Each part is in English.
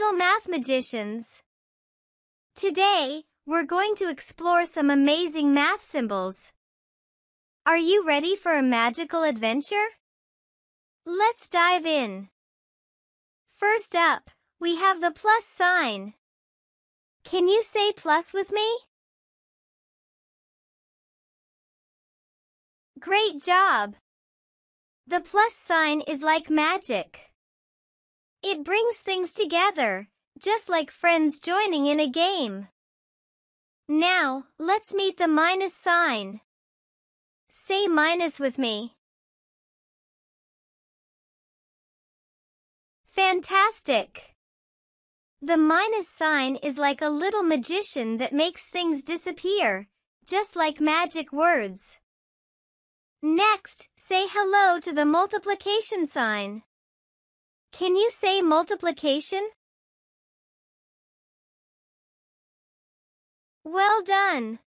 Little Math Magicians. Today, we're going to explore some amazing math symbols. Are you ready for a magical adventure? Let's dive in. First up, we have the plus sign. Can you say plus with me? Great job! The plus sign is like magic. It brings things together, just like friends joining in a game. Now, let's meet the minus sign. Say minus with me. Fantastic! The minus sign is like a little magician that makes things disappear, just like magic words. Next, say hello to the multiplication sign. Can you say multiplication? Well done!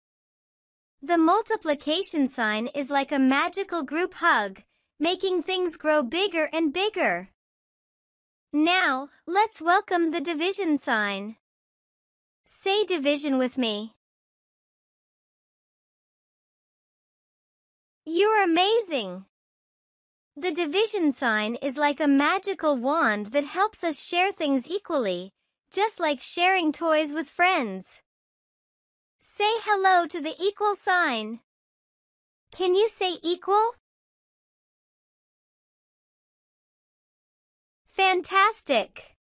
The multiplication sign is like a magical group hug, making things grow bigger and bigger. Now, let's welcome the division sign. Say division with me. You're amazing! The division sign is like a magical wand that helps us share things equally, just like sharing toys with friends. Say hello to the equal sign. Can you say equal? Fantastic!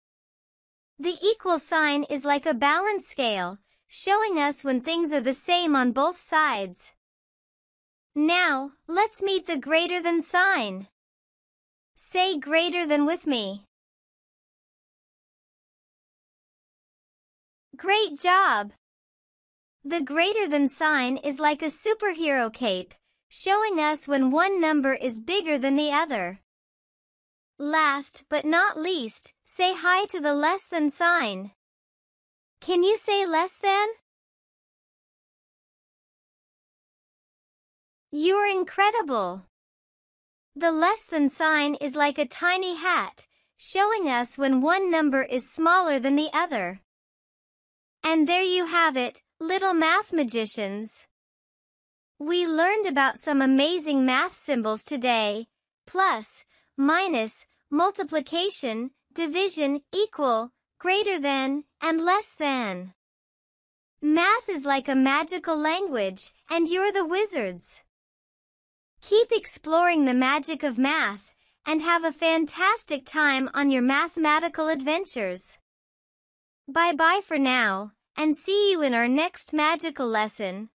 The equal sign is like a balance scale, showing us when things are the same on both sides. Now, let's meet the greater than sign. Say greater than with me. Great job! The greater than sign is like a superhero cape, showing us when one number is bigger than the other. Last but not least, say hi to the less than sign. Can you say less than? You're incredible! The less than sign is like a tiny hat, showing us when one number is smaller than the other. And there you have it, little math magicians. We learned about some amazing math symbols today: plus, minus, multiplication, division, equal, greater than, and less than. Math is like a magical language, and you're the wizards. Keep exploring the magic of math, and have a fantastic time on your mathematical adventures. Bye-bye for now, and see you in our next magical lesson.